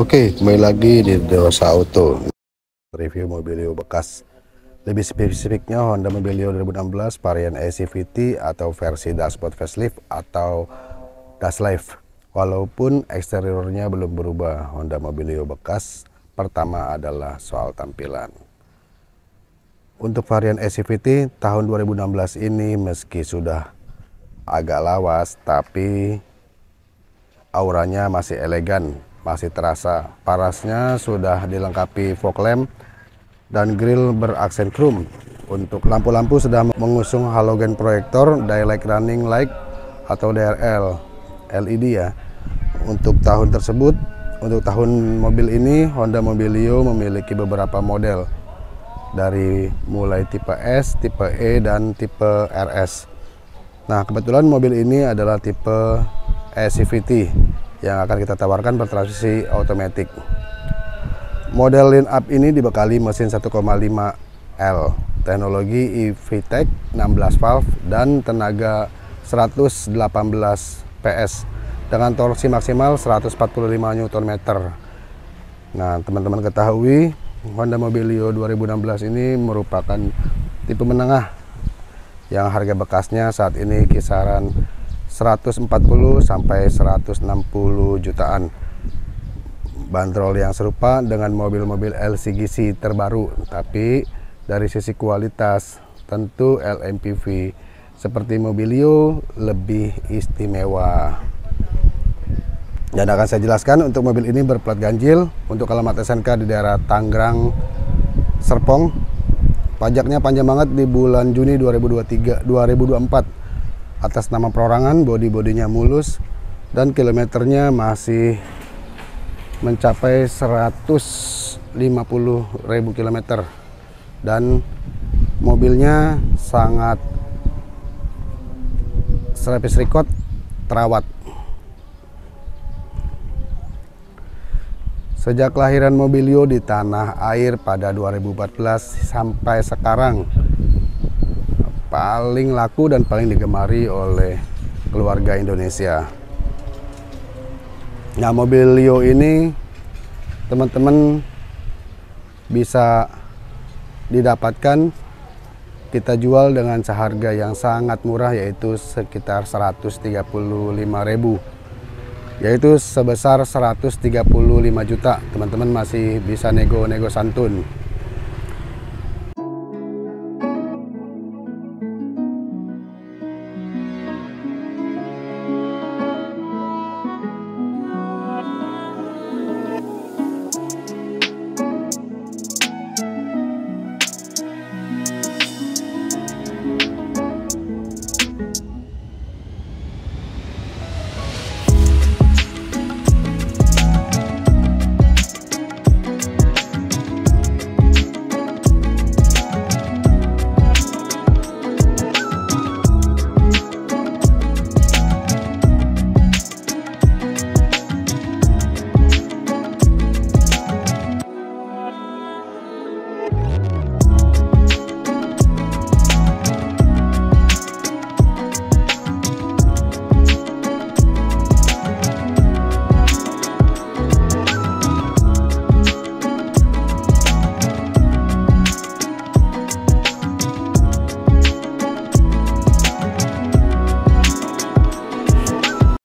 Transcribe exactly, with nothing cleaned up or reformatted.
Oke, kembali lagi di Derosa Auto. Review Mobilio bekas. Lebih spesifiknya Honda Mobilio dua ribu enam belas varian C V T atau versi dashboard facelift atau dashlift. Walaupun eksteriornya belum berubah, Honda Mobilio bekas pertama adalah soal tampilan. Untuk varian C V T tahun dua ribu enam belas ini meski sudah agak lawas, tapi auranya masih elegan. Masih terasa, parasnya sudah dilengkapi fog lamp dan grill beraksen chrome. Untuk lampu-lampu sudah mengusung halogen proyektor daylight running light atau D R L L E D ya. Untuk tahun tersebut, untuk tahun mobil ini Honda Mobilio memiliki beberapa model dari mulai tipe S, tipe E dan tipe R S. Nah, kebetulan mobil ini adalah tipe C V T yang akan kita tawarkan bertransmisi otomatis. Model line up ini dibekali mesin satu koma lima liter, teknologi i-VTEC enam belas valve dan tenaga seratus delapan belas P S dengan torsi maksimal seratus empat puluh lima newton meter. Nah, teman-teman ketahui Honda Mobilio dua ribu enam belas ini merupakan tipe menengah yang harga bekasnya saat ini kisaran seratus empat puluh sampai seratus enam puluh jutaan. Bandrol yang serupa dengan mobil-mobil L C G C terbaru, tapi dari sisi kualitas tentu L M P V seperti Mobilio lebih istimewa. Dan akan saya jelaskan, untuk mobil ini berplat ganjil, untuk alamat S N K di daerah Tangerang Serpong. Pajaknya panjang banget di bulan Juni dua ribu dua puluh tiga dua ribu dua puluh empat. Atas nama perorangan, bodi-bodinya mulus dan kilometernya masih mencapai seratus lima puluh ribu kilometer, dan mobilnya sangat service record terawat. Sejak kelahiran Mobilio di tanah air pada dua ribu empat belas sampai sekarang, paling laku dan paling digemari oleh keluarga Indonesia. Nah, Mobilio ini teman-teman bisa didapatkan, kita jual dengan seharga yang sangat murah, yaitu sekitar seratus tiga puluh lima ribu, yaitu sebesar seratus tiga puluh lima juta. Teman-teman masih bisa nego-nego santun.